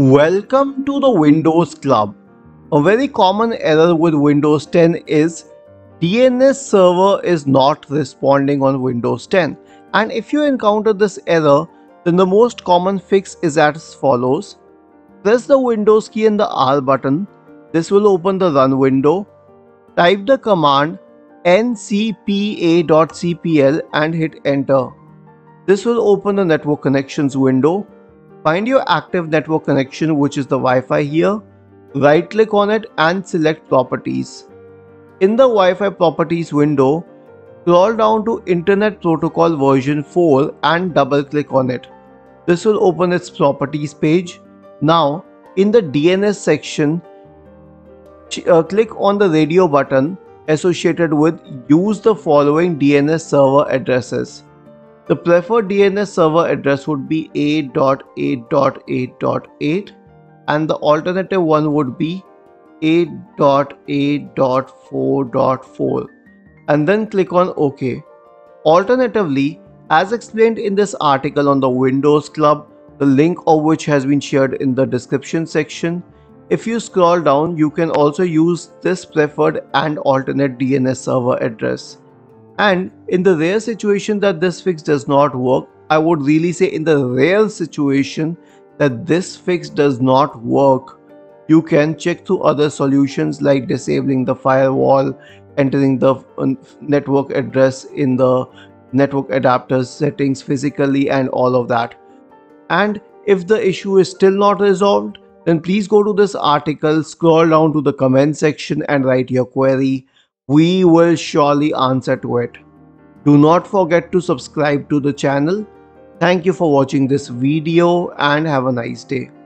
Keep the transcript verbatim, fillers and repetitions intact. Welcome to the Windows Club. A very common error with Windows ten is D N S server is not responding on Windows ten. And if you encounter this error, then the most common fix is as follows. Press the Windows key and the R button. This will open the run window. Type the command N C P A dot C P L and hit enter. This will open the network connections window. Find your active network connection, which is the Wi-Fi here. Right click on it and select properties. In the Wi-Fi properties window, scroll down to Internet Protocol version four and double click on it. This will open its properties page. Now in the D N S section, uh, click on the radio button associated with use the following D N S server addresses. The preferred D N S server address would be A dot A dot A dot eight and the alternative one would be A dot A dot four dot four and then click on OK. Alternatively, as explained in this article on the Windows Club, the link of which has been shared in the description section, if you scroll down, you can also use this preferred and alternate D N S server address. And in the rare situation that this fix does not work, I would really say in the rare situation that this fix does not work, you can check through other solutions like disabling the firewall, entering the network address in the network adapter settings physically and all of that. And if the issue is still not resolved, then please go to this article, scroll down to the comment section and write your query. We will surely answer to it. Do not forget to subscribe to the channel. Thank you for watching this video and have a nice day.